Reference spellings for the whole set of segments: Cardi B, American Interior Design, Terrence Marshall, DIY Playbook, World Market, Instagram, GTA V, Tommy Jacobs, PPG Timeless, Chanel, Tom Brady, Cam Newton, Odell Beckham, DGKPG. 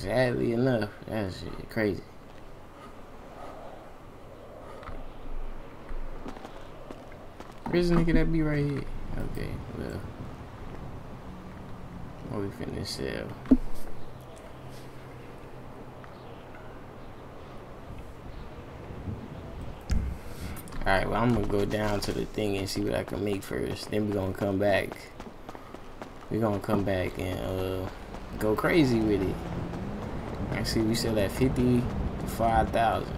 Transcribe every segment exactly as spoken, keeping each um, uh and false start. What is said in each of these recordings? Sadly enough, that shit crazy. Where's the nigga that be right here? Okay, well. What we finna sell? Alright, well, I'm gonna go down to the thing and see what I can make first. Then we're gonna come back. We're gonna come back and uh, go crazy with it. I see we sell at fifty to five thousand.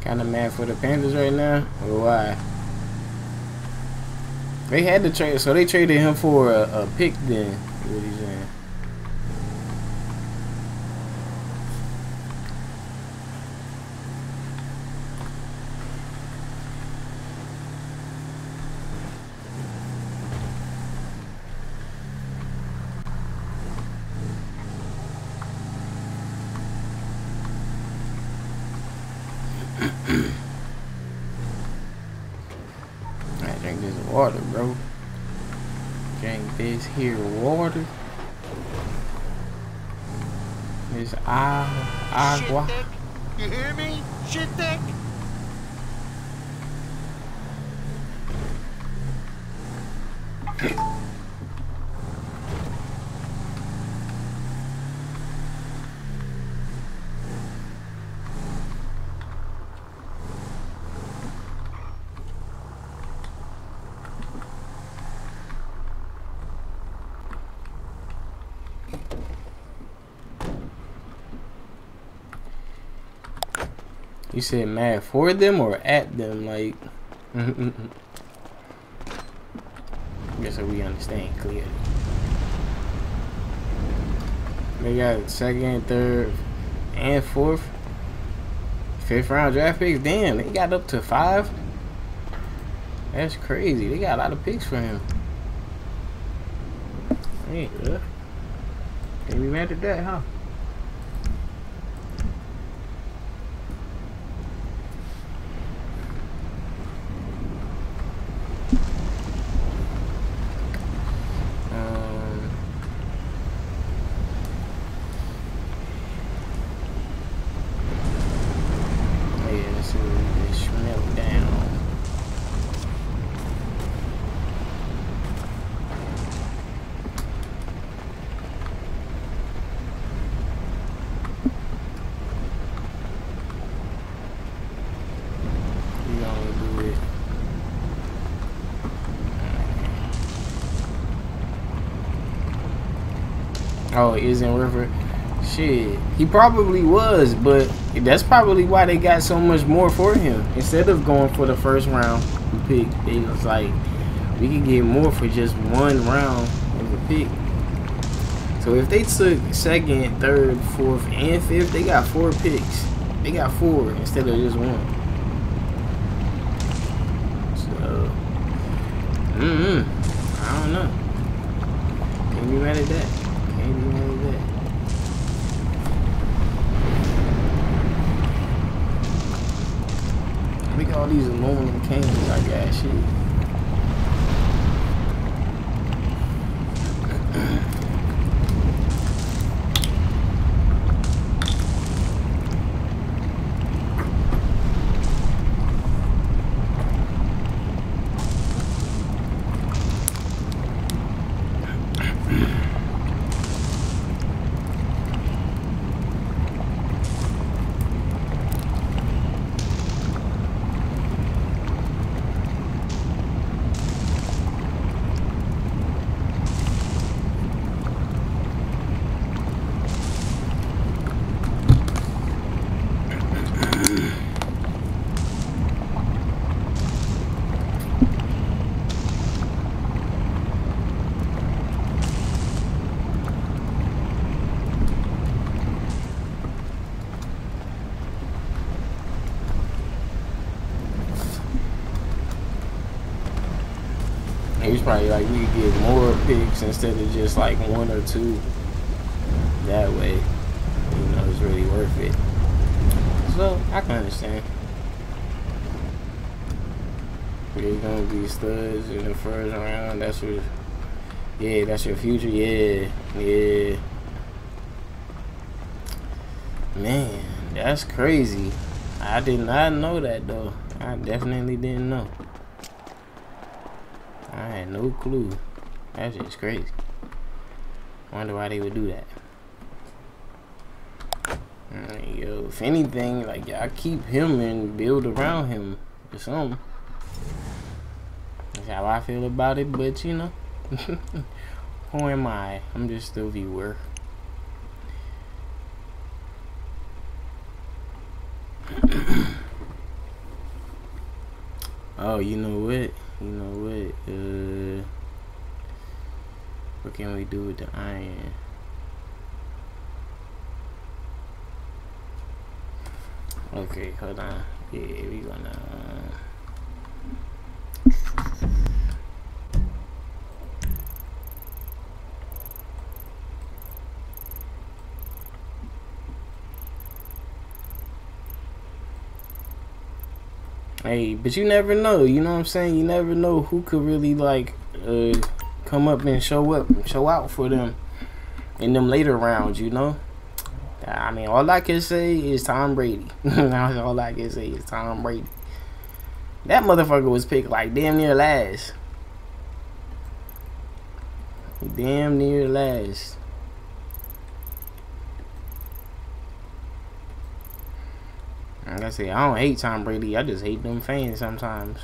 Kinda mad for the Panthers right now, or why? They had to trade, so they traded him for a, a pick then. What he's saying. I drink this water, bro. Drink this here water. This agua. You hear me? Shit deck. You said mad for them or at them? Like, guess we understand clearly. They got second, third, and fourth, fifth round draft picks. Damn, they got up to five. That's crazy. They got a lot of picks for him. Hey, uh, can't be mad at that, huh? Oh, isn't River? Shit, he probably was, but that's probably why they got so much more for him. Instead of going for the first round pick, they was like, we can get more for just one round of a pick. So if they took second, third, fourth, and fifth, they got four picks. They got four instead of just one. So, mm-hmm. I don't know. Can't be mad at that. Look at all these aluminum cans I got, shit. And we probably like we could get more picks instead of just like one or two. That way, you know, it's really worth it. So I can understand. There's gonna be studs in the first round. That's what. Yeah, that's your future. Yeah, yeah. Man, that's crazy. I did not know that though. I definitely didn't know. I had no clue. That's just crazy. Wonder why they would do that. Right, yo, if anything, like y'all keep him and build around him or something. That's how I feel about it, but you know, who am I? I'm just a viewer. Oh, you know what? You know what? Uh, what can we do with the iron? Okay, hold on. Yeah, we gonna. Hey, but you never know, you know what I'm saying? You never know who could really, like, uh, come up and show up, show out for them in them later rounds, you know? I mean, all I can say is Tom Brady. All I can say is Tom Brady. That motherfucker was picked, like, damn near last. Damn near last. Like I said, I don't hate Tom Brady. I just hate them fans sometimes.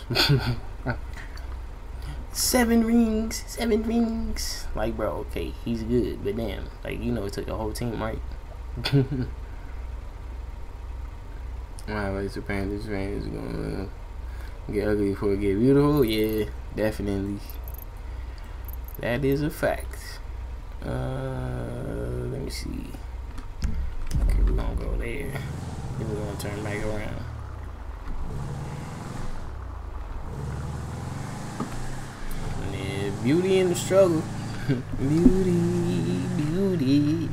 Seven rings, seven rings. Like, bro, okay, he's good, but damn, like, you know, it took the whole team, right? My race of Panthers fans gonna get ugly before it get beautiful. Yeah, definitely. That is a fact. Uh, let me see. Okay, we're gonna go there. We're gonna turn back around. Yeah, beauty in the struggle. Beauty, beauty.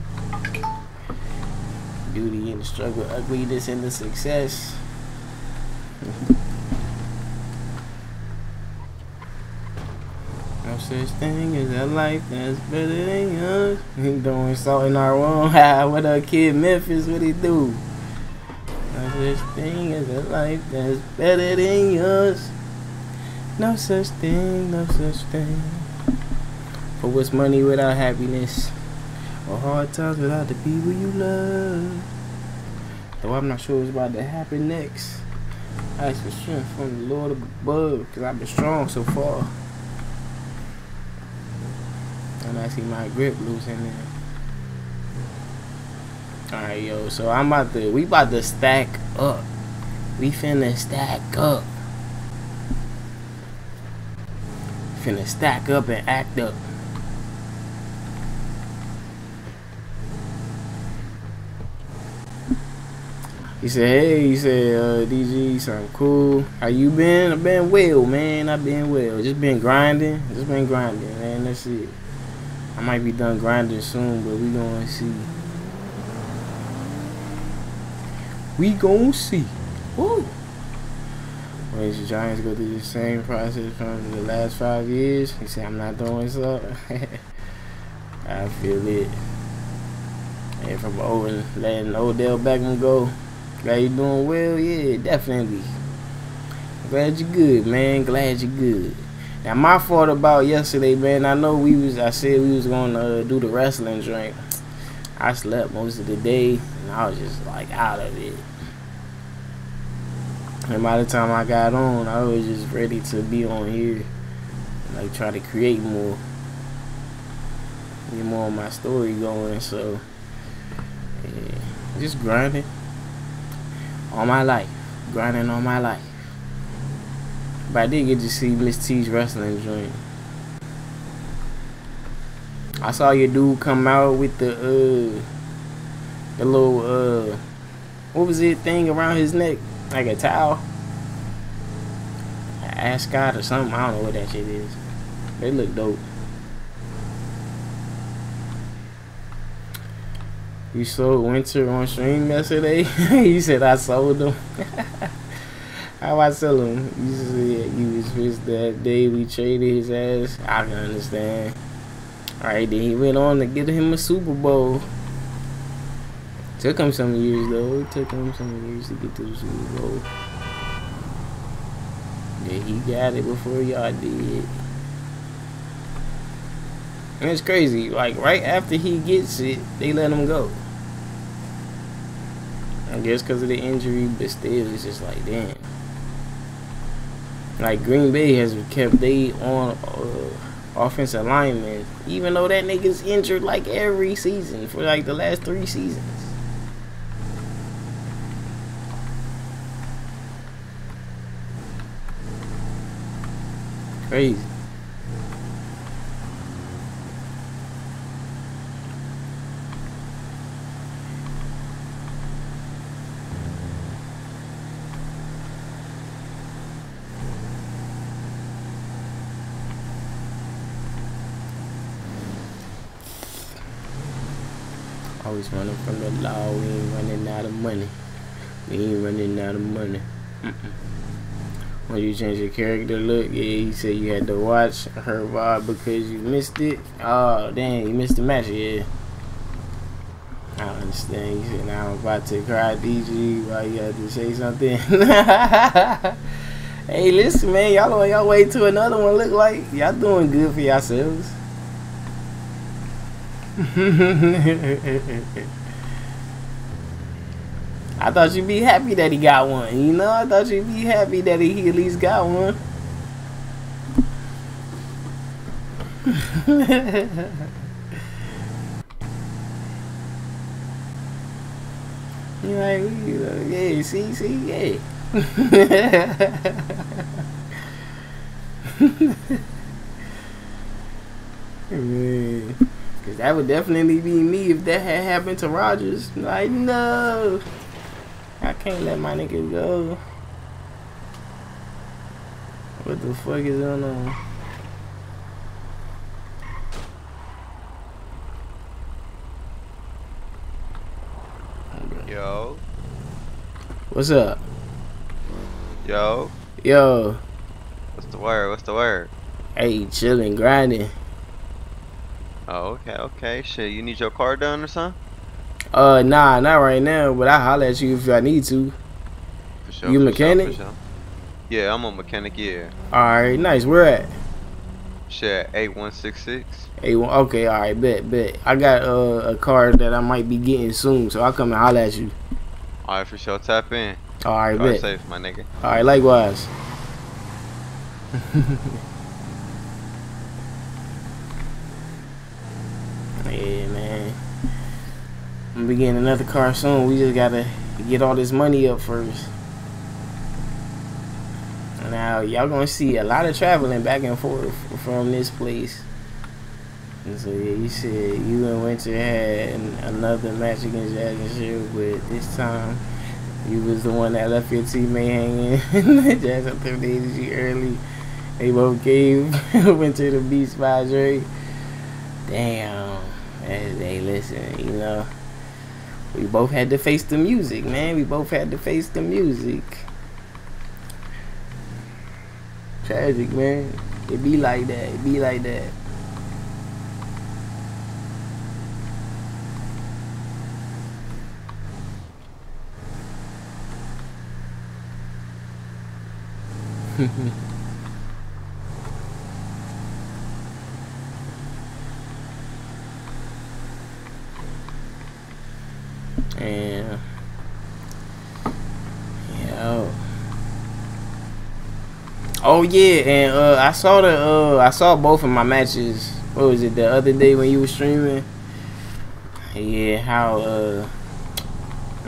Beauty in the struggle, ugliness in the success. No such thing as a life that's better than yours. We doing salt in our own. What up, kid Memphis? What he do? No such thing as a life that's better than yours. No such thing, no such thing. For what's money without happiness? Or hard times without the people you love? Though I'm not sure what's about to happen next. I ask for strength from the Lord above, because I've been strong so far. And I see my grip losing there. Alright, yo, so I'm about to, we about to stack up. We finna stack up. Finna stack up and act up. He said, hey, he said, uh, D G, something cool. How you been? I've been well, man. I've been well. Just been grinding. Just been grinding, man. That's it. I might be done grinding soon, but we gonna see. We gon' see. Woo! When the Giants go through the same process from the last five years, he said, I'm not throwing stuff. I feel it. And from over letting Odell Beckham go. Glad you doing well? Yeah, definitely. Glad you're good, man. Glad you're good. Now, my fault about yesterday, man. I know we was, I said we was going to uh, do the wrestling drink. I slept most of the day, and I was just, like, out of it. And by the time I got on, I was just ready to be on here. Like, try to create more. Get more of my story going, so. Yeah. Just grinding. All my life. Grinding all my life. But I did get to see Miss T's wrestling joint. I saw your dude come out with the uh the little uh what was it thing around his neck? Like a towel? An ascot or something, I don't know what that shit is. They look dope. You sold Winter on stream yesterday? You said I sold them. How I sell them? You said you was pissed that day we traded his ass. I can understand. Alright, then he went on to get him a Super Bowl. Took him some years though. It took him some years to get to the Super Bowl. Yeah, he got it before y'all did. And it's crazy, like right after he gets it, they let him go. I guess because of the injury, but still, it's just like, damn. Like, Green Bay has kept they on uh, offensive linemen, even though that nigga's injured like every season for like the last three seasons. Crazy. Always running from the law, we ain't running out of money. We ain't running out of money. Mm-mm. When you change your character look, yeah, you said you had to watch her vibe because you missed it. Oh, dang, you missed the match, yeah. I understand. You said, now I'm about to cry, D G, why you had to say something? Hey, listen, man, y'all on y'all way to another one look like y'all doing good for yourselves. I thought you'd be happy that he got one. You know, I thought you'd be happy that he at least got one. You like, yeah, see, see, yeah. Man. Cause that would definitely be me if that had happened to Rodgers. Like, no, I can't let my nigga go. What the fuck is going on? Yo, what's up? Yo, yo, what's the word? What's the word? Hey, chilling, grinding. Oh, okay, okay. Shit, you need your car done or something? Uh, nah, not right now, but I'll holler at you if I need to. For sure. You a mechanic? For sure, for sure. Yeah, I'm a mechanic, yeah. Alright, nice. Where at? Shit, eight one six six. eight one, okay, alright, bet, bet. I got uh, a car that I might be getting soon, so I'll come and holler at you. Alright, for sure. Tap in. Alright, bet. Safe, my nigga. Alright, likewise. Yeah, man. I'm gonna be getting another car soon. We just gotta get all this money up first. Now, y'all gonna see a lot of traveling back and forth from this place. And so, yeah, you said you and Winter had another match against Jazz and shit, but this time you was the one that left your teammate hanging. Jazz up there dated you early. They both gave Winter the beats by Drake. Damn. Hey, listen, you know, we both had to face the music, man. We both had to face the music. Tragic, man. It be like that. It be like that. And yeah. Oh yeah, and uh, I saw the uh, I saw both of my matches. What was it, the other day when you were streaming? Yeah, how uh,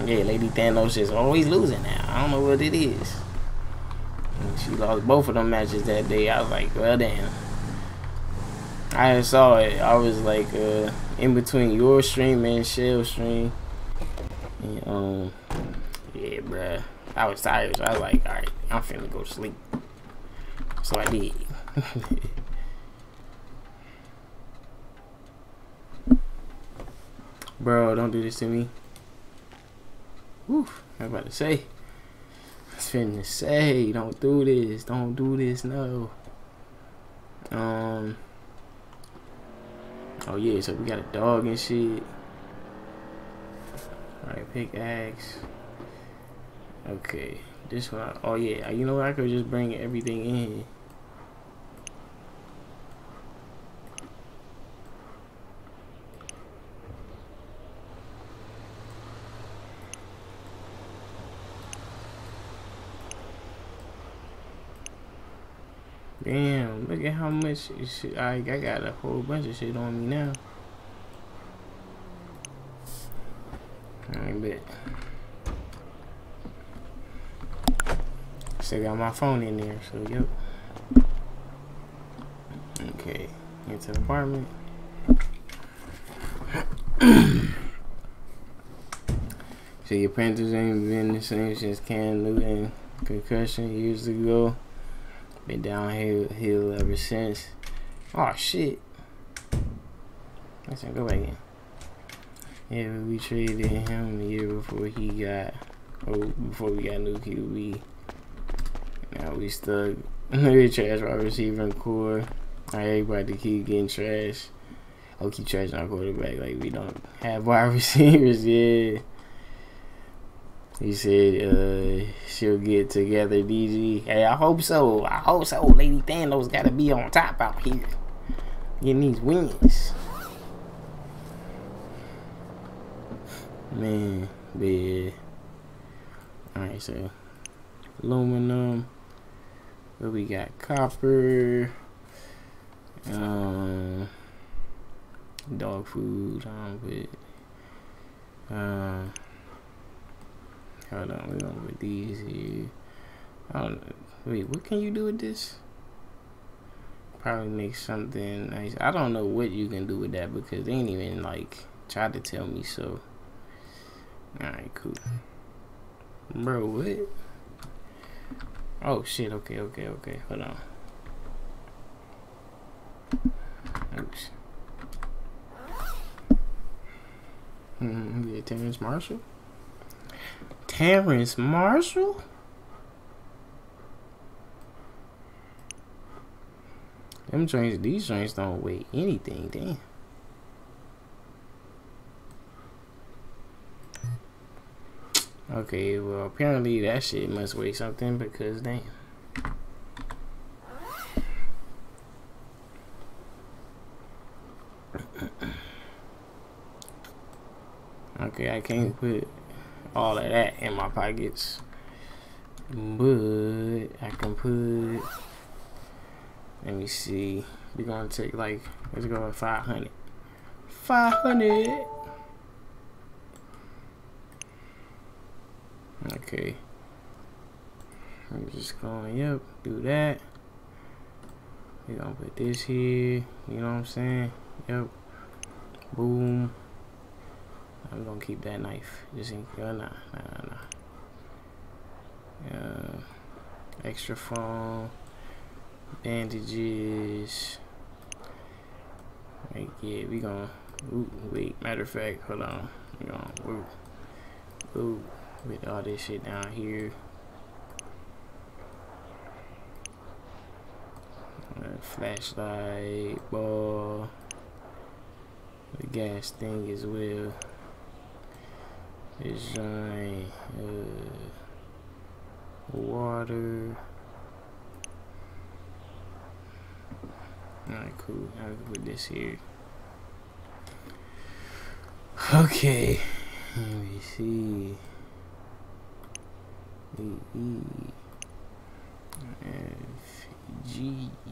yeah, Lady Thanos is always losing now. I don't know what it is. And she lost both of them matches that day. I was like, well damn. I saw it. I was like uh, in between your stream and Shell's stream. And, um, yeah, bruh. I was tired, so I was like, alright, I'm finna go to sleep. So I did. Bro, don't do this to me. Oof, I was about to say. I was finna say, don't do this. Don't do this, no. Um. Oh, yeah, so we got a dog and shit. Alright, pickaxe. Okay, this one. Oh, yeah, you know what? I could just bring everything in here. Damn, look at how much shit. I, I got a whole bunch of shit on me now. I bet. Still got my phone in there, so yep. Okay, into the apartment. So your Panthers ain't been the same since Cam Newton concussion years ago. Been downhill ever since. Oh shit. Let's go back in. Yeah, we traded him the year before he got, oh, before we got new Q B. Now we stuck. Another trash wide receiver and core. Right, everybody keep getting trash. Oh, keep trashing our quarterback like we don't have wide receivers yet. He said uh, she'll get together, D G. Hey, I hope so. I hope so. Lady Thanos got to be on top out here. Getting these wins. Man, bad. Alright, so. Aluminum. What we got? Copper. Um, dog food. Um, but, uh, hold on, we're gonna put these here. I don't know. Wait, what can you do with this? Probably make something nice. I don't know what you can do with that because they ain't even like tried to tell me, so. Alright, cool. Bro, what? Oh shit, okay, okay, okay. Hold on. Oops. Hmm, yeah, Terrence Marshall? Terrence Marshall? Them trains, these trains don't weigh anything, damn. Okay, well, apparently that shit must weigh something because damn. Okay, I can't put all of that in my pockets, but I can put, let me see, we're gonna take like, let's go with five hundred. five hundred! Okay. I'm just going up, do that. We're gonna put this here, you know what I'm saying? Yep. Boom. I'm gonna keep that knife. Just ain't gonna, nah, nah, nah. Uh, extra phone, bandages. Like, yeah, we gonna, ooh, wait, matter of fact, hold on. We gonna, ooh, ooh, with all this shit down here. Uh, flashlight, ball, the gas thing as well. Design, uh, water. Alright, cool. I can put this here. Okay, let me see. A E F G E.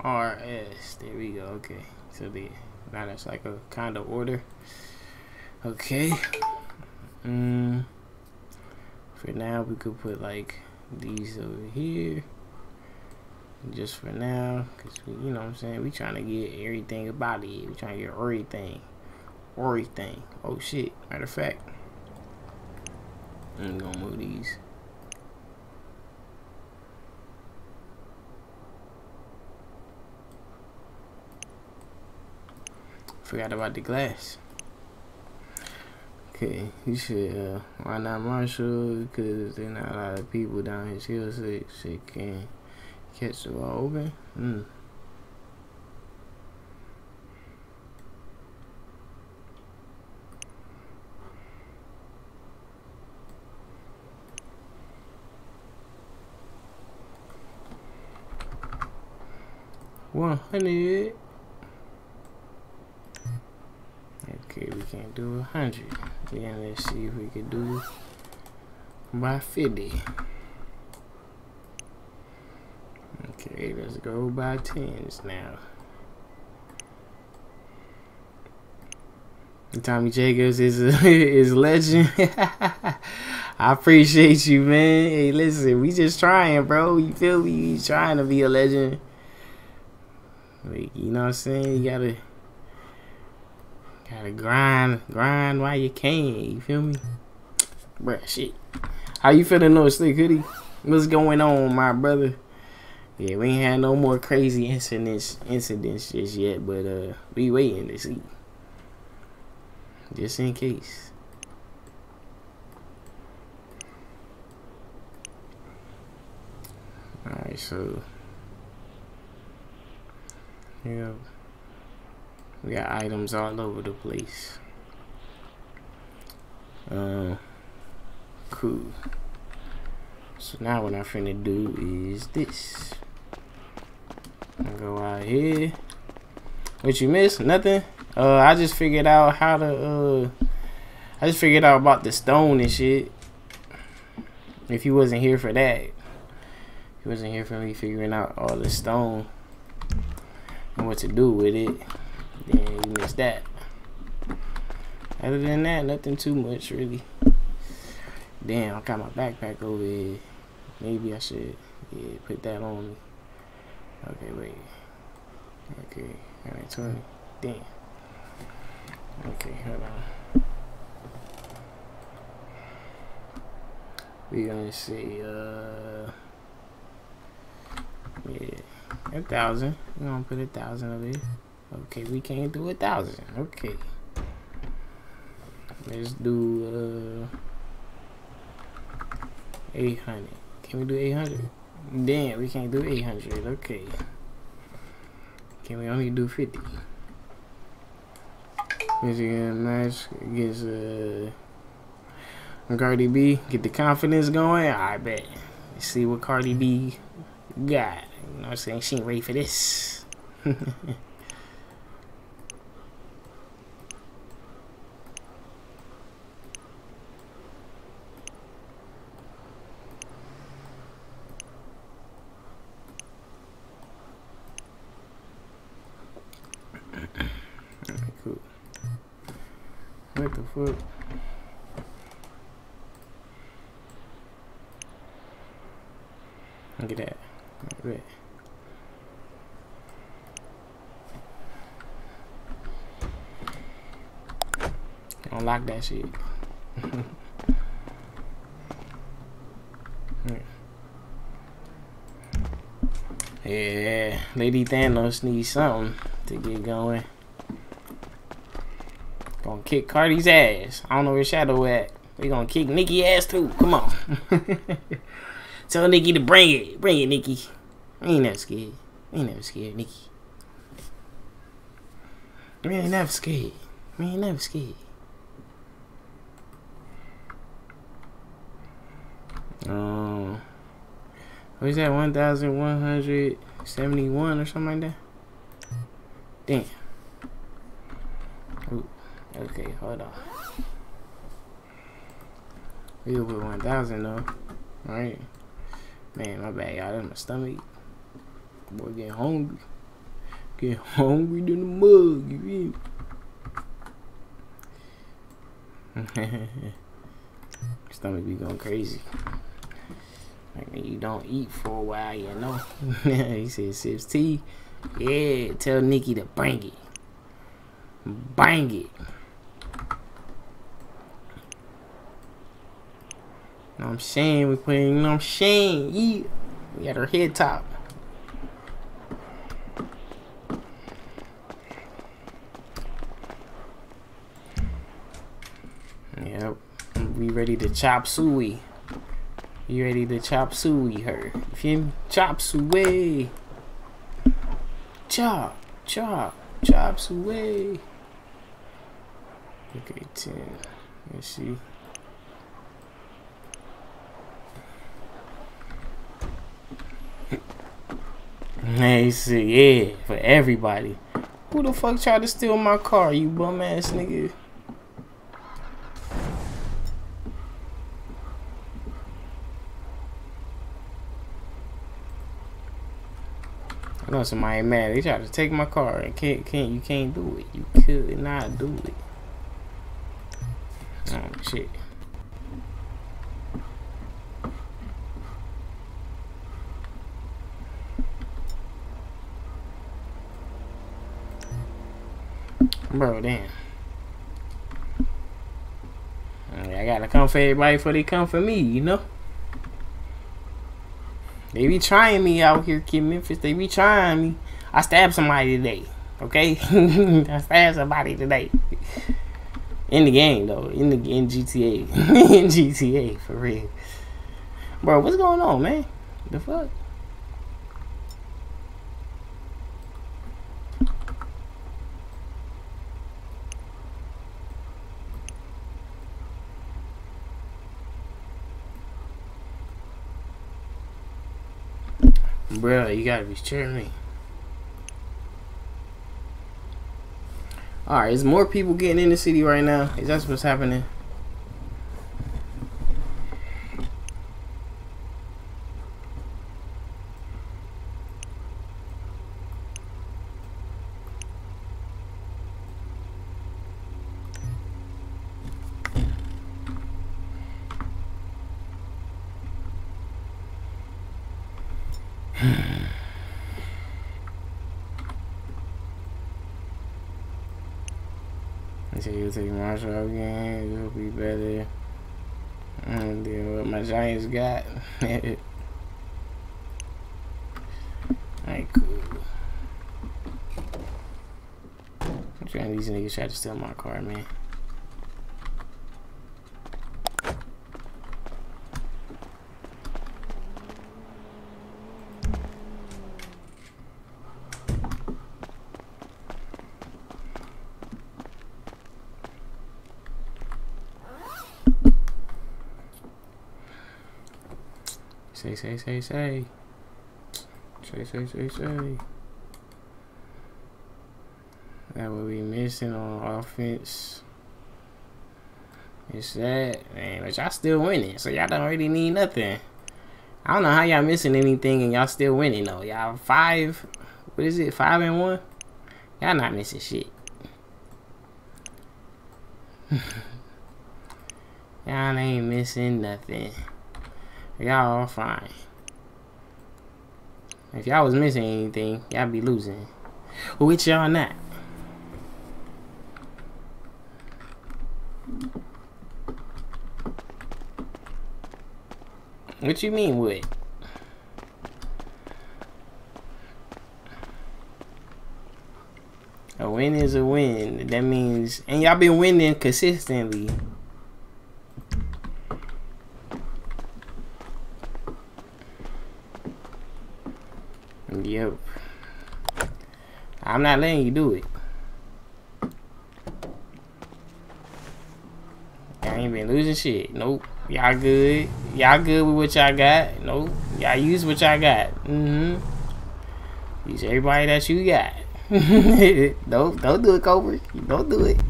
R S, there we go. Okay, so the now that's like a kind of order. Okay, um, for now we could put like these over here, just for now, cause we, you know what I'm saying, we trying to get everything about it. We trying to get everything. everything. Oh shit, matter of fact, I'm gonna move these. Forgot about the glass. Okay, you should, uh, why not Marshall? Because there's not a lot of people down his hill, so she can catch the ball open. Mm. one hundred. Okay, we can't do one hundred. Then let's see if we can do it by fifty. Okay, let's go by tens now. Tommy Jacobs is a, is legend. I appreciate you, man. Hey, listen, we just trying, bro. You feel me? We trying to be a legend. Like, you know what I'm saying? You gotta gotta grind, grind while you can. You feel me, bruh? Shit, how you feeling, No Slick Hoodie? What's going on, my brother? Yeah, we ain't had no more crazy incidents, incidents just yet, but uh, we waiting to see, just in case. All right, so. Yeah, we got items all over the place. Um, cool. So now what I'm finna do is this. I'm go out here. What you missed? Nothing. Uh, I just figured out how to. Uh, I just figured out about the stone and shit. If you wasn't here for that, if you wasn't here for me figuring out all the stone and what to do with it, then you missed that. Other than that, nothing too much really. Damn, I got my backpack over here. Maybe I should, yeah, put that on me. Okay, wait. Okay, all right, twenty. Damn. Okay, hold on. We're gonna see, uh, yeah. A thousand. We're gonna put a thousand of it. Okay, we can't do a thousand. Okay. Let's do uh eight hundred. Can we do eight hundred? Damn, we can't do eight hundred. Okay. Can we only do fifty? Is it gonna match against uh Cardi B? Get the confidence going? I bet. Let's see what Cardi B got. You know what I'm saying? She ain't ready for this. Cool. What the fuck? Look at that. Right. Unlock that shit. Yeah, Lady Thanos needs something to get going. Gonna kick Cardi's ass. I don't know where Shadow at. We gonna kick Nikki's ass too. Come on. Tell Nikki to bring it. Bring it, Nikki. I ain't never scared. I ain't never scared, Nikki. We ain't never scared. We ain't never scared. Um, what is that? One thousand one hundred seventy-one or something like that. Damn. Ooh. Okay, hold on. We'll put one thousand though. All right. Man, my bad, y'all. That's my stomach. Boy, get hungry. Get hungry in the mug. You feel me? Stomach be going crazy. Like, when you don't eat for a while, you know. He said, sips tea. Yeah, tell Nikki to bang it. Bang it. Know what I'm saying? We playing, you know what I'm saying? Yeah. We got our head top. Yep. We ready to chop suey. You ready to chop suey her. You feel me? Chop suey. Chop, chop, chop suey. Okay, ten. Let's see. Hey, see, yeah, for everybody. Who the fuck tried to steal my car, you bum ass nigga? I know somebody mad. They tried to take my car, and can't, can't, you can't do it. You could not do it. Oh shit. Bro, damn. I gotta come for everybody before they come for me, you know? They be trying me out here, Kid Memphis. They be trying me. I stabbed somebody today, okay? I stabbed somebody today. In the game, though. In the in G T A. In G T A, for real. Bro, what's going on, man? The fuck? Bro, you gotta be cheering me. Alright, is more people getting in the city right now? Is that what's happening? Take Marshall again, it'll be better. And then what my Giants got. Alright, cool. I'm trying these niggas try to steal my car, man. Say, say, say, say. Say, say, say, say. That would be missing on offense. It's that. Man, but y'all still winning, so y'all don't really need nothing. I don't know how y'all missing anything and y'all still winning, though. Y'all five, what is it, five and one? Y'all not missing shit. Y'all ain't missing nothing. Y'all are fine. If y'all was missing anything, y'all be losing. Which y'all not. What you mean with? A win is a win. That means, and y'all been winning consistently. Yep. I'm not letting you do it. Y'all ain't been losing shit. Nope. Y'all good. Y'all good with what y'all got. Nope. Y'all use what y'all got. Mm-hmm. Use everybody that you got. Don't don't do it, Cobra. Don't do it.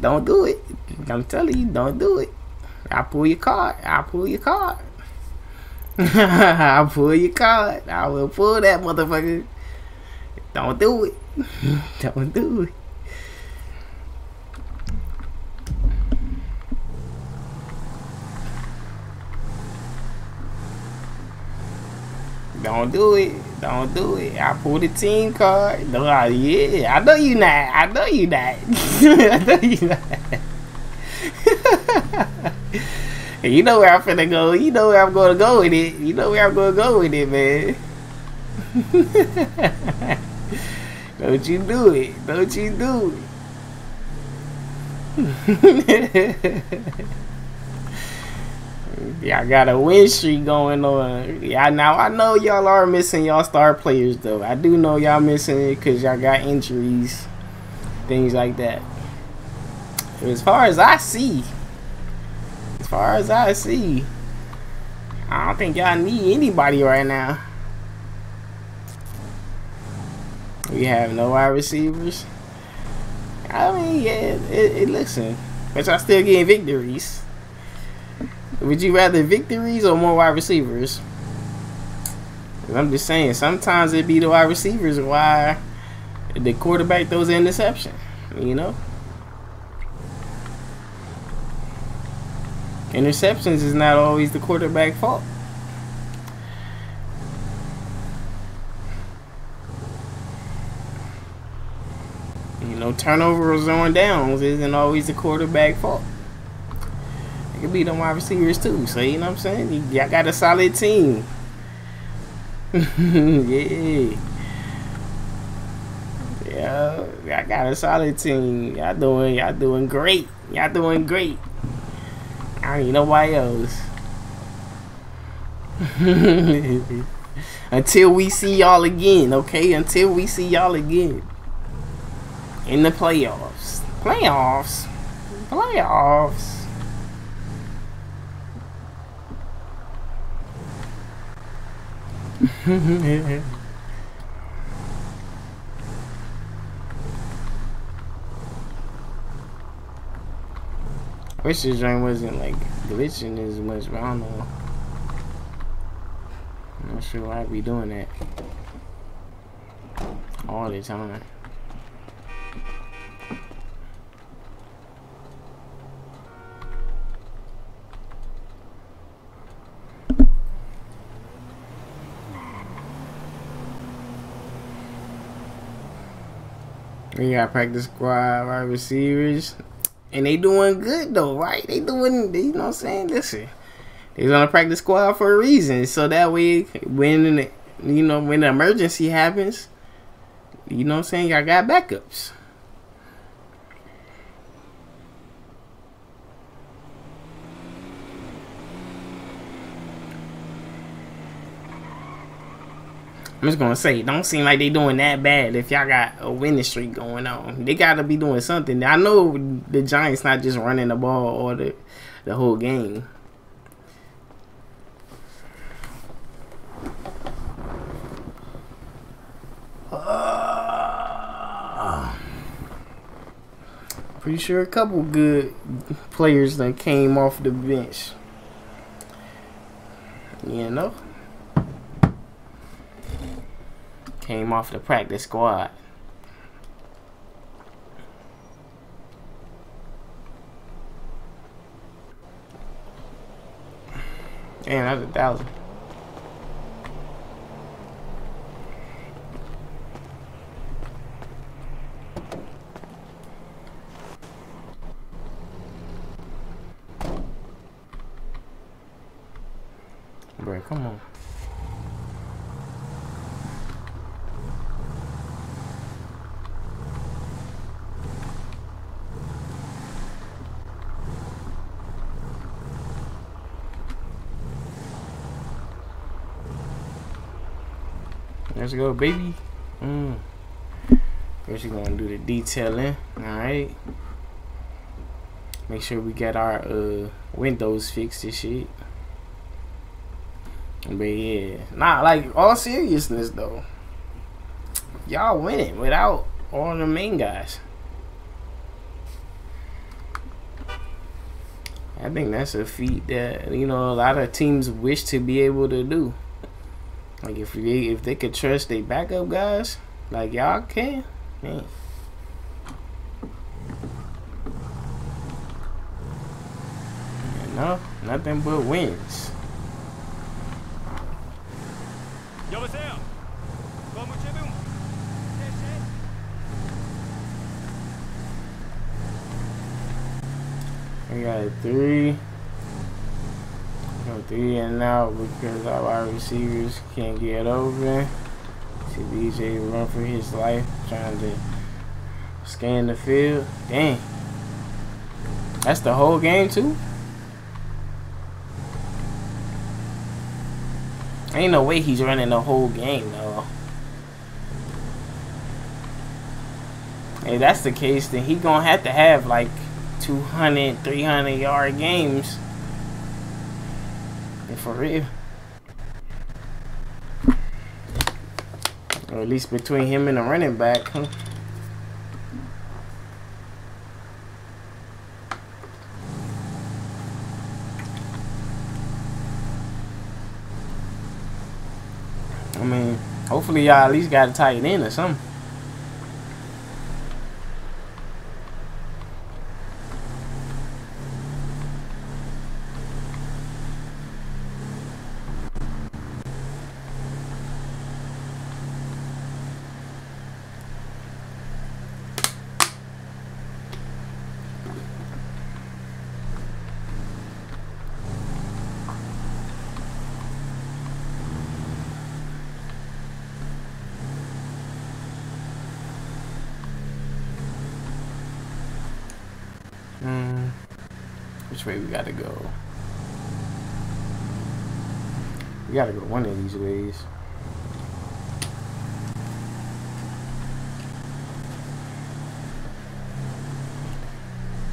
Don't do it. I'm telling you, don't do it. I'll pull your card. I'll pull your card. I'll pull your card. I will pull that motherfucker. Don't do it. Don't do it. Don't do it. Don't do it. I pull the team card. No, I, yeah, I know you not. I know you not. I know you not. And you know where I'm finna go. You know where I'm gonna go with it. You know where I'm gonna go with it, man. Don't you do it. Don't you do it. Y'all got a win streak going on. Yeah, now I know y'all are missing y'all star players, though. I do know y'all missing it because y'all got injuries, things like that. As far as I see, as far as I see, I don't think y'all need anybody right now. We have no wide receivers. I mean, yeah, it, it listen, but y'all still getting victories. Would you rather victories or more wide receivers? I'm just saying, sometimes it be the wide receivers why the quarterback throws an interception, you know? Interceptions is not always the quarterback's fault. You know, turnovers on downs isn't always the quarterback's fault. It could be the wide receivers too, so you know what I'm saying? Y'all got a solid team. Yeah. Yeah, y'all got a solid team. Y'all doing y'all doing great. Y'all doing great. I don't need nobody else. Until we see y'all again, okay? Until we see y'all again. In the playoffs. Playoffs. Playoffs. I wish this joint wasn't like glitching as much, but I don't know. I'm not sure why I'd be doing that all the time. We got practice squad, wide receivers, and they doing good though, right? They doing, you know what I'm saying? Listen, they're on a practice squad for a reason, so that way when the, you know when the emergency happens, you know what I'm saying? Y'all got backups. I'm just gonna say, it don't seem like they doing that bad if y'all got a winning streak going on. They gotta be doing something. I know the Giants not just running the ball all the the whole game. Uh, pretty sure a couple good players that came off the bench. You know. Came off the practice squad. Damn, that was a thousand. Bro, come on. Let's go, baby. Mm. First, we're gonna do the detailing. All right. Make sure we got our uh, windows fixed and shit. But yeah, nah. Like all seriousness though, y'all winning without all the main guys. I think that's a feat that you know a lot of teams wish to be able to do. Like if they if they could trust their backup guys, like y'all can, man. No, nothing but wins. We got three, Go three and out because our wide receivers can't get open. See D J run for his life trying to scan the field. Dang. That's the whole game too? Ain't no way he's running the whole game though. If that's the case, then he gonna have to have like two hundred, three hundred yard games. And for real. Or at least between him and the running back, huh? I mean, hopefully y'all at least got a tight end or something. Which way we gotta go? We gotta go one of these ways.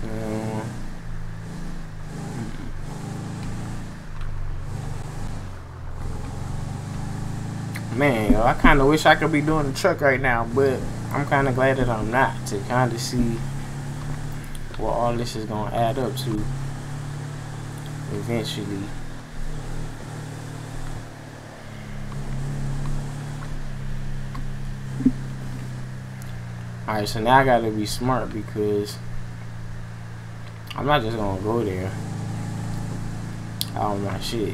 Um, man, yo, I kinda wish I could be doing the truck right now, but I'm kinda glad that I'm not, to kinda see what all this is gonna add up to eventually. Alright, so now I gotta be smart because I'm not just gonna go there. Oh my shit.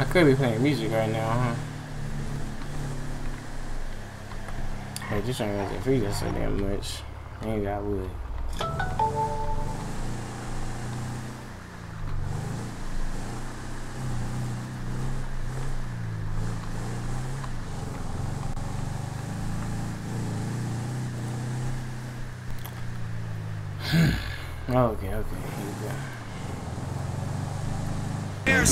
I could be playing music right now, huh? Hey, this ain't gonna feed us so damn much. Ain't got wood. Okay, okay, here we go.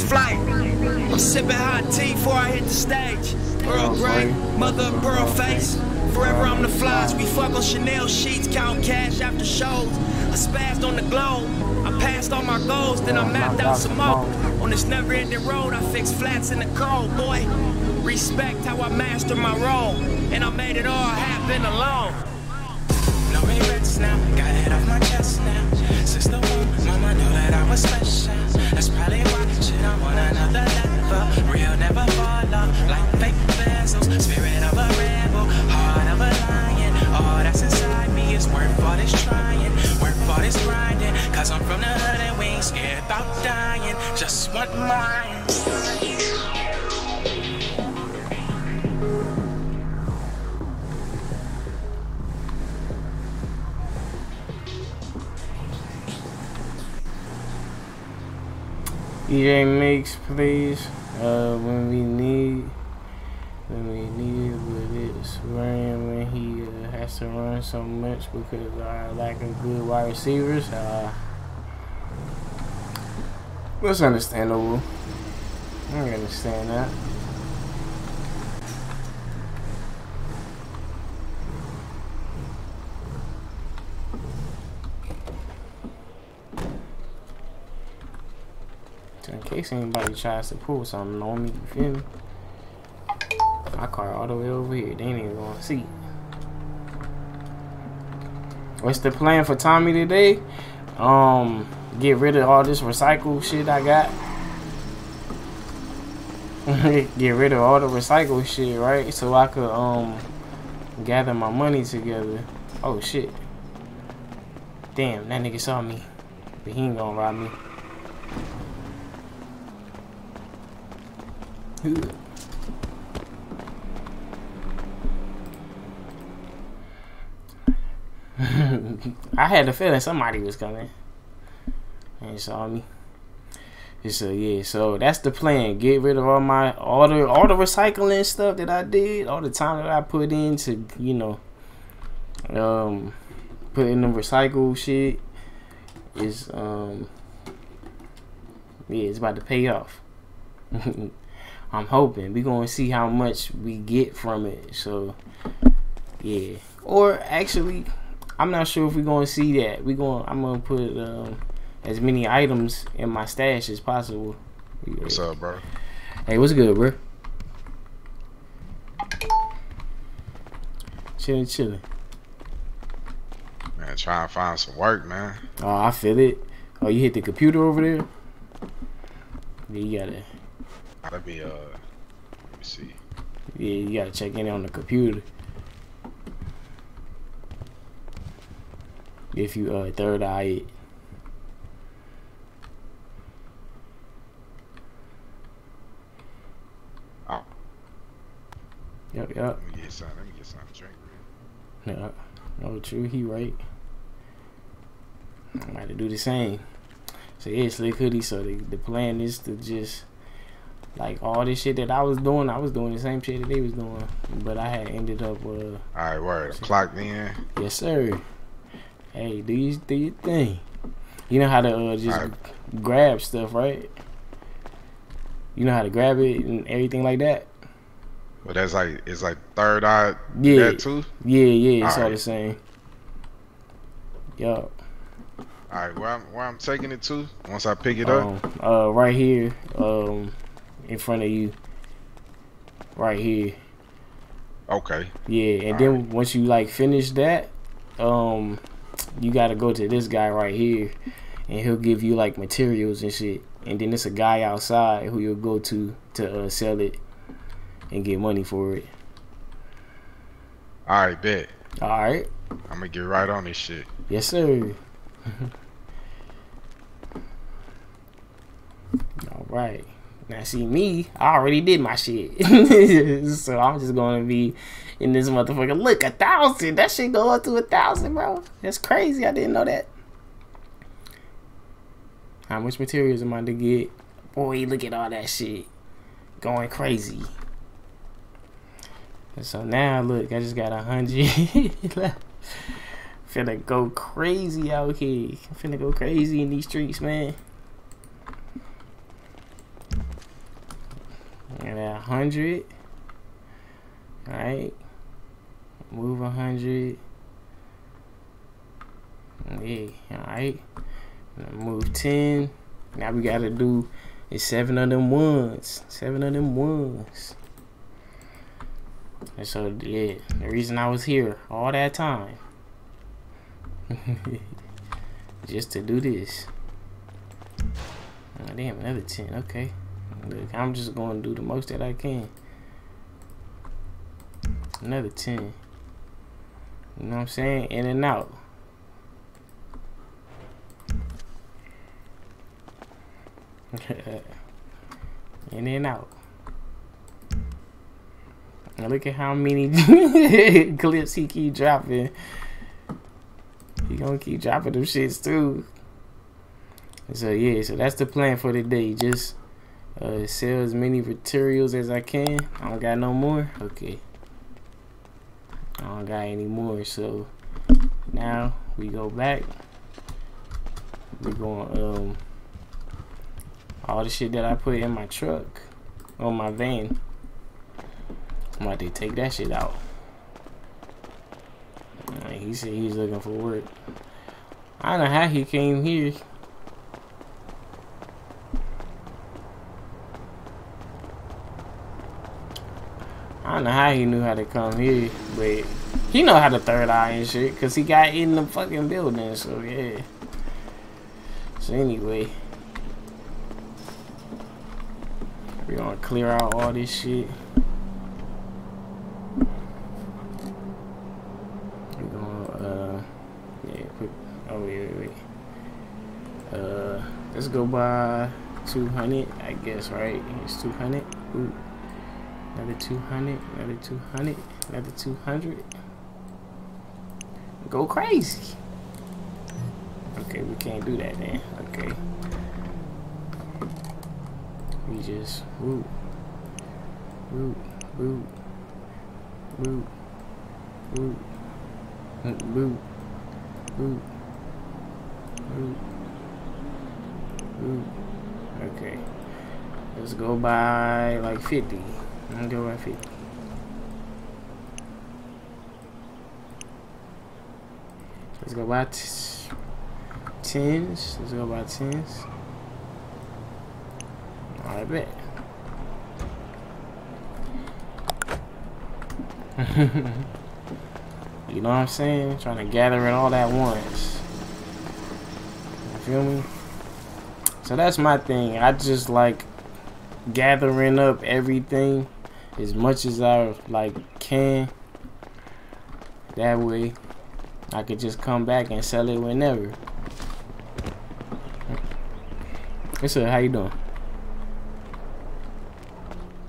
Flight. I'm sipping hot tea before I hit the stage. Earl Grey, mother of pearl face. Forever on the flies. We fuck on Chanel sheets, count cash after shows. I spazzed on the globe. I passed all my goals, then I mapped out some more. On this never-ending road, I fixed flats in the cold, boy. Respect how I mastered my role, and I made it all happen alone. No regrets now. Got head off my chest now. Since the womb, mama knew that I was special. That's probably why shit I'm on another level. Real never fall off like fake vessels. Spirit of a rebel, heart of a lion. All that's inside me is worth all this trying, worth all this grinding. Cause I'm from the hood and we ain't scared about dying. Just want mine. D J Mix, please. Uh, when we need, when we need it, but it's running when he uh, has to run so much because I lack of good wide receivers. Uh, that's understandable. I understand that. case anybody tries to pull something on me, you feel me? My car all the way over here, they ain't even gonna see. What's the plan for Tommy today? Um, get rid of all this recycle shit I got. Get rid of all the recycle shit, right? So I could um gather my money together. Oh shit! Damn, that nigga saw me, but he ain't gonna rob me. I had a feeling somebody was coming and saw me. So yeah, so that's the plan. Get rid of all my all the all the recycling stuff that I did, all the time that I put in to, you know, um, put in the recycle shit is um, yeah, it's about to pay off. I'm hoping. We're gonna see how much we get from it. So yeah, or actually, I'm not sure if we're gonna see that. We're gonna I'm gonna put um. as many items in my stash as possible. What's up, bro? Hey, what's good, bro? Chilling, chilling. Man, trying to find some work, man. Oh, I feel it. Oh, you hit the computer over there? Yeah, you gotta. Gotta be uh. Let me see. Yeah, you gotta check in on the computer. If you uh third eye it. Yep, yep. Let me get some, let me get some drink, man. Yep. No, true, he right. I'm about to do the same. So yeah, Slick Hoodie, so the, the plan is to just, like, all this shit that I was doing, I was doing the same shit that they was doing, but I had ended up uh all right, word, clocked in. Yes, sir. Hey, do, you, do your thing. You know how to uh, just right. grab stuff, right? You know how to grab it and everything like that? But that's like, it's like third eye, yeah, that too? Yeah, yeah, it's all, all right. the same. Yup. Alright, where I'm, where I'm taking it to, once I pick it um, up? Uh, right here, um, in front of you. Right here. Okay. Yeah, and all then right. once you like finish that, um, you gotta go to this guy right here. And he'll give you like materials and shit. And then there's a guy outside who you'll go to to uh, sell it. And get money for it. Alright, bet. Alright. I'm gonna get right on this shit. Yes, sir. Alright. Now, see me, I already did my shit. So I'm just gonna be in this motherfucker. Look, a thousand. That shit go up to a thousand, bro. That's crazy. I didn't know that. How much materials am I to get? Boy, look at all that shit. Going crazy. So now look, I just got a hundred. Finna go crazy out here. Finna go crazy in these streets, man. And a hundred. Alright. Move a hundred. Yeah, alright. Move ten. Now we gotta do is seven of them ones. Seven of them ones. And so, yeah, the reason I was here all that time, just to do this. Oh, damn, another ten, okay. Look, I'm just going to do the most that I can. Another ten. You know what I'm saying? In and out. In and out. Now look at how many clips he keep dropping. He gonna keep dropping them shits too. So yeah, so that's the plan for today. Just uh, sell as many materials as I can. I don't got no more. Okay. I don't got any more. So now we go back. We're going um all the shit that I put in my truck, on my van. I'm about to take that shit out. Right, he said he's looking for work. I don't know how he came here. don't know how he knew how to come here, but he know how to third eye and shit, because he got in the fucking building, so yeah. So anyway, we're gonna clear out all this shit. We're gonna, uh, yeah, quick. Oh, wait, wait, wait. Uh, let's go by two hundred, I guess, right? It's two hundred. Ooh. Another two hundred, another two hundred, another two hundred. Go crazy. Okay, we can't do that then. Okay. We just, woo, woo, woo, woo, woo, woo, woo, woo, woo. Okay. Let's go by like fifty. I'm gonna go by fifty. Let's go by tens. Let's go by tens. I bet. You know what I'm saying? Trying to gather it all at once. You feel me? So that's my thing. I just like gathering up everything as much as I like can. That way I could just come back and sell it whenever. What's up? How you doing?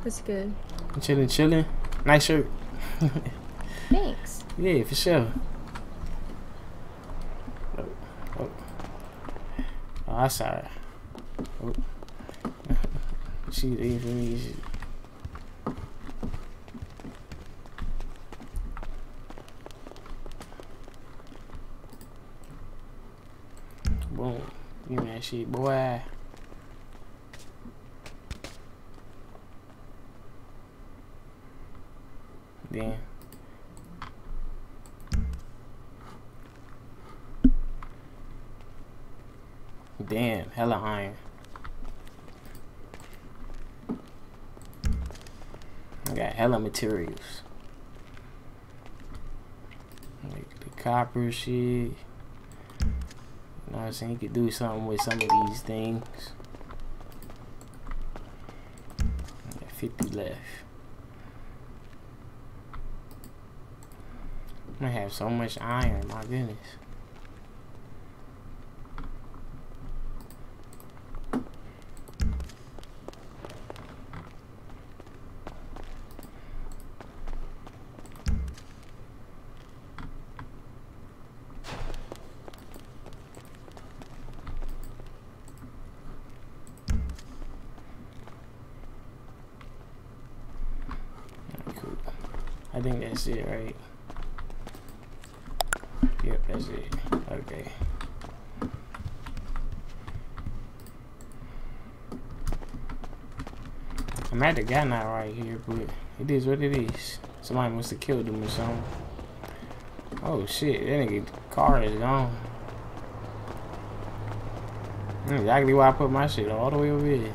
What's good? I'm chilling, chilling. Nice shirt. Thanks. Yeah, for sure. Oh, oh. Oh, I saw her. Oh. She's eating for me. Boom. Give me that shit, boy. Damn. Damn, hella iron. I got hella materials. Like the copper shit. You know what I'm saying? You could do something with some of these things. I got fifty left. I'm gonna have so much iron, my goodness. Cool. I think that's it, right? Yep, that's it. Okay. I'm at the guy now right here, but it is what it is. Somebody must have killed him or something. Oh shit, that nigga car is gone. That's exactly why I put my shit all the way over here.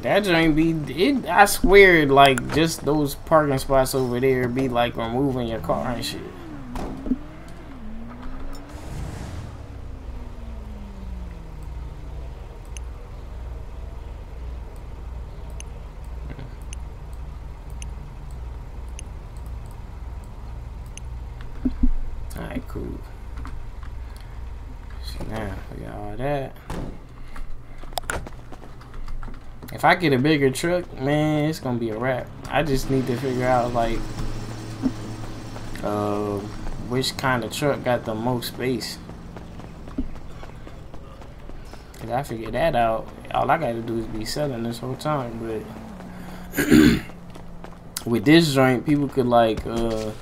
That joint be it. I swear, like just those parking spots over there be like removing your car and shit. All right, cool. So now we got all that. If I get a bigger truck, man, it's gonna be a wrap. I just need to figure out like uh, which kind of truck got the most space. If I figure that out, all I gotta do is be selling this whole time. But with this joint, people could like uh,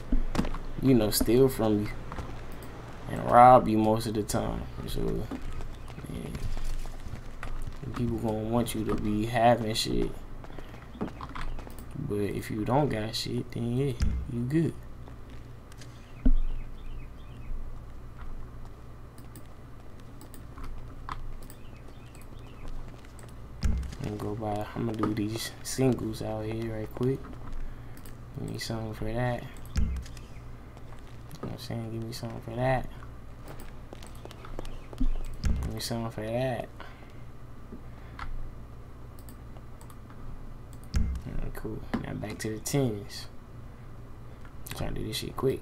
you know, steal from you and rob you most of the time. So yeah. People gonna want you to be having shit, but if you don't got shit, then yeah, you good. I'm gonna do these singles out here right quick. Give me something for that. You know what I'm saying? Give me something for that. Give me something for that. Alright, cool. Now back to the tens. I'm trying to do this shit quick.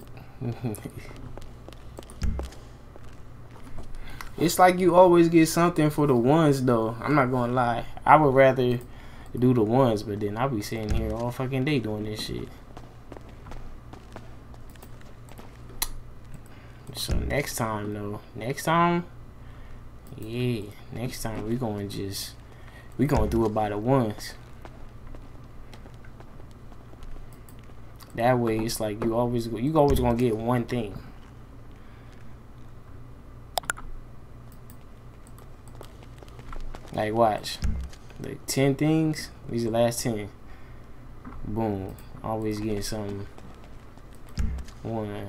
It's like you always get something for the ones, though. I'm not gonna lie. I would rather do the ones, but then I'll be sitting here all fucking day doing this shit. So next time, though. Next time, yeah. Next time we gonna just we gonna do it by the ones. That way, it's like you always you always gonna get one thing. Like, watch, like ten things. These are the last ten. Boom, always getting something. One.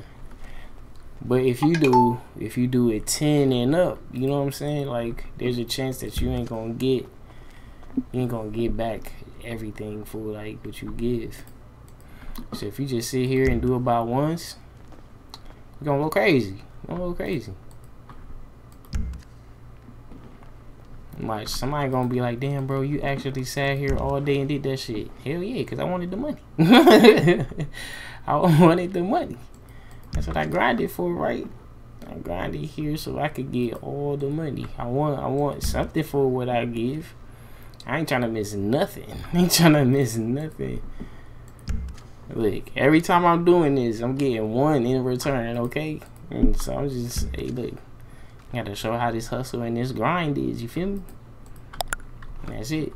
But if you do, if you do it ten and up, you know what I'm saying? Like, there's a chance that you ain't gonna get, you ain't gonna get back everything for like what you give. So if you just sit here and do it by once, you're gonna go crazy. You're gonna go crazy. Like, somebody gonna be like, damn, bro, you actually sat here all day and did that shit. Hell yeah, because I wanted the money. I wanted the money. That's what I grinded for, right? I grinded here so I could get all the money. I want I want something for what I give. I ain't trying to miss nothing. I ain't trying to miss nothing. Look, every time I'm doing this, I'm getting one in return, okay? And so I'm just, hey, look. Gotta show how this hustle and this grind is, you feel me? And that's it.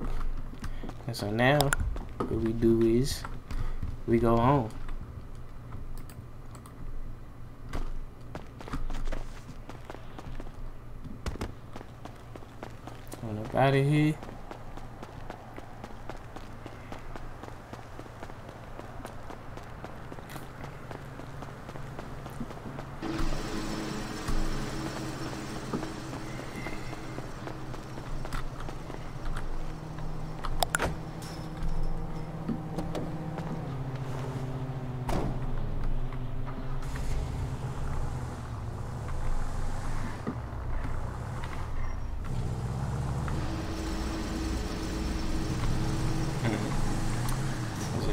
And so now, what we do is, we go home. Come up out of here.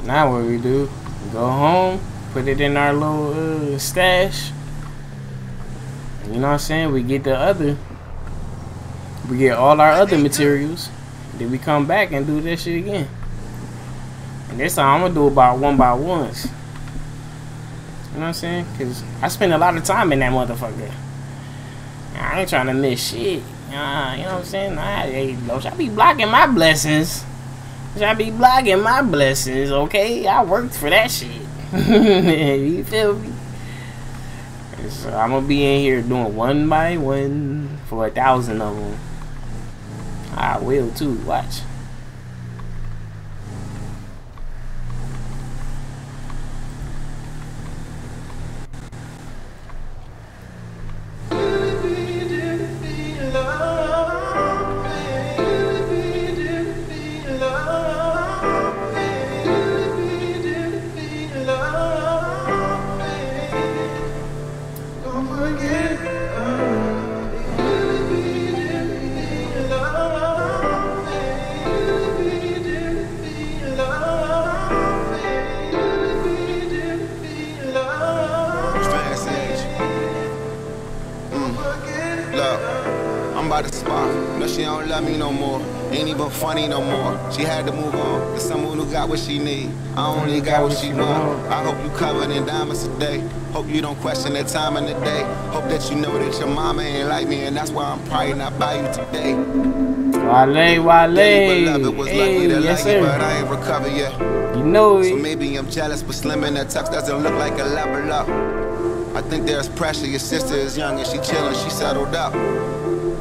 Now what we do, we go home, put it in our little uh, stash. You know what I'm saying? We get the other, we get all our other materials. Then we come back and do this shit again. And this time I'm gonna do about one by ones. You know what I'm saying? Cause I spend a lot of time in that motherfucker. I ain't trying to miss shit. Nah, you know what I'm saying? Nah, I be blocking my blessings. I be blogging my blessings, okay? I worked for that shit. You feel me? And so I'm gonna be in here doing one by one for a thousand of them. I will too. Watch. Funny no more. She had to move on to someone who got what she need. I only got what she want. I hope you covered in diamonds today. Hope you don't question the time of the day. Hope that you know that your mama ain't like me, and that's why I'm probably not by you today. Wale, Wale. It was hey, to yes like sir. It, but I ain't recovered yet. You know it. So maybe I'm jealous, but slim in that tux doesn't look like a level up. I think there's pressure. Your sister is young and she chilling. She settled up.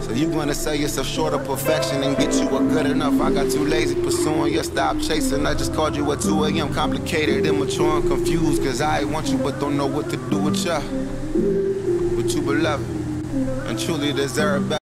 So you gonna sell yourself short of perfection and get you a good enough. I got too lazy pursuing your stop chasing. I just called you at two A M complicated, immature and confused. Cause I want you but don't know what to do with ya. But you beloved and truly deserve better.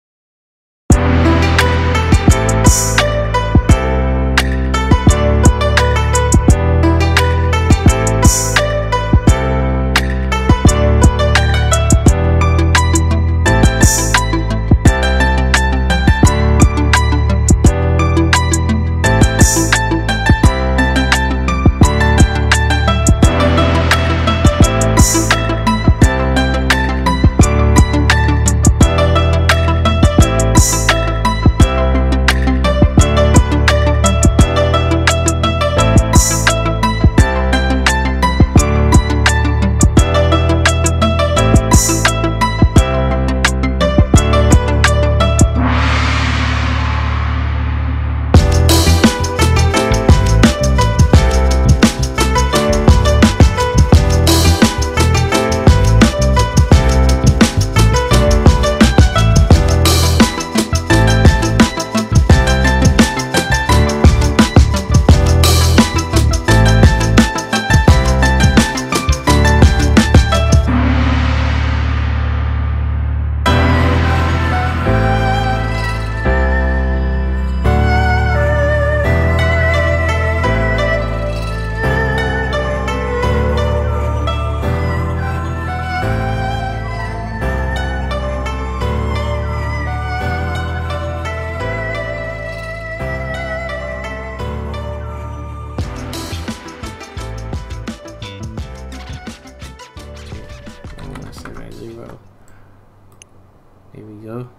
we go.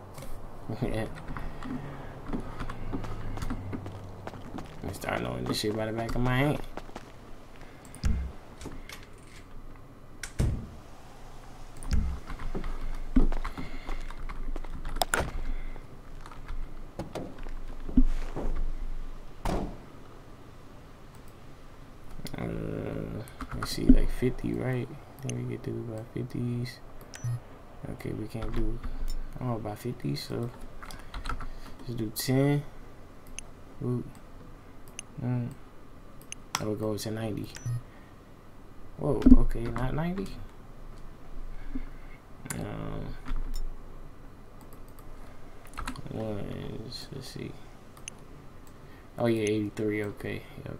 Yeah. I start knowing this shit by the back of my hand. See, like fifty, right? Then we get to buy fifties. Okay, we can't do all by fifty, so just do ten. Ooh, mm. I would go to ninety. Whoa, okay, not ninety. Um, let's, let's see. Oh yeah, eighty-three. Okay, yep.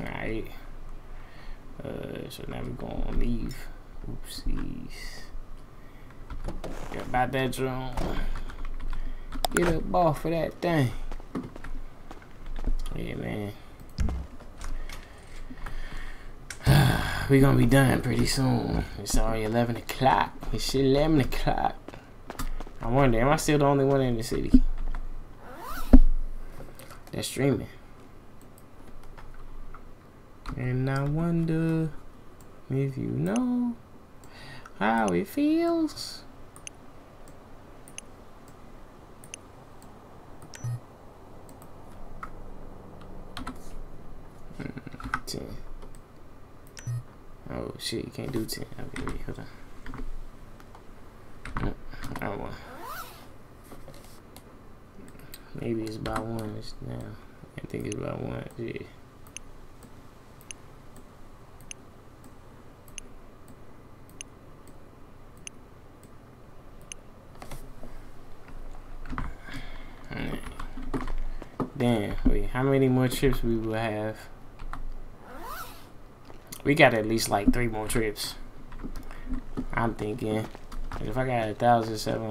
Alright, uh, so now we're gonna leave. Oopsies. Forget about that drone. Get up off of that thing. Yeah, man. We're gonna be done pretty soon. It's already eleven o'clock. It's eleven o'clock. I wonder, am I still the only one in the city that's streaming? And I wonder if you know how it feels. Mm, ten. Oh shit, you can't do ten. Okay, wait, hold on. Oh, well. Maybe it's by one now. I think it's by one. Yeah. Damn, wait, how many more trips we will have? We got at least like three more trips, I'm thinking. If I got a thousand seven,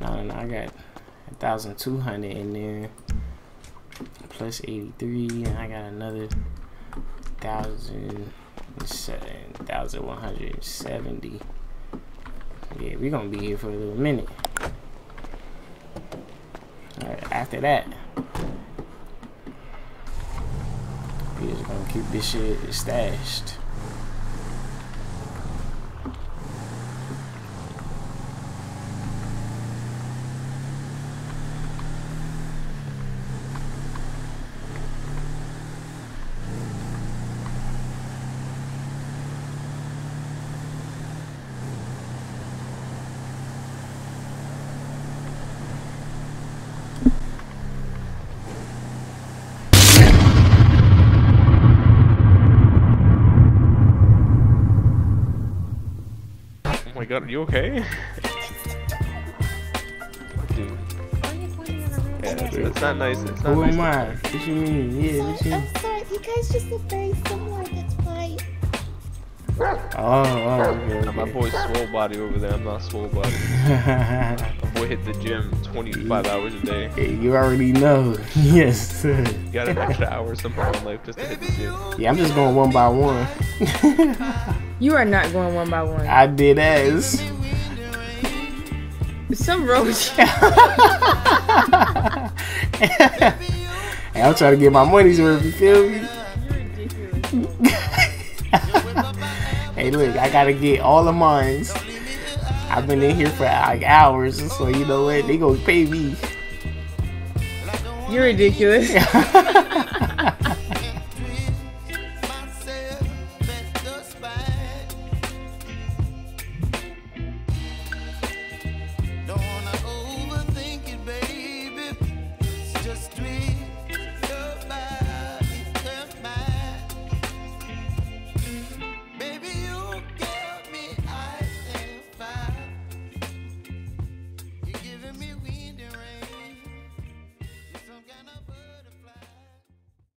no, no, I got a thousand two hundred in there, plus eighty-three, and I got another thousand seven, thousand one hundred seventy. Yeah, we're gonna be here for a little minute. All right, after that, we're just gonna keep this shit stashed. Are you okay? Dude. Yeah, dude, it's not nice. It's not Who nice am I? What do you mean? Yeah, I'm sorry, I'm sorry, you guys just look very similar, that's why. Oh, oh, okay, okay. My boy's swole body over there, I'm not swole body. My boy hit the gym twenty-five hours a day. Hey, you already know. Yes, sir. You got an extra hour or something in life just to hit the gym. Yeah, I'm just going one by one. You are not going one by one. I did as. Some roach. Hey, I'm trying to get my money's worth, you feel me? You're ridiculous. Hey, look, I gotta get all of mine. I've been in here for like hours, so you know what? They gonna pay me. You're ridiculous.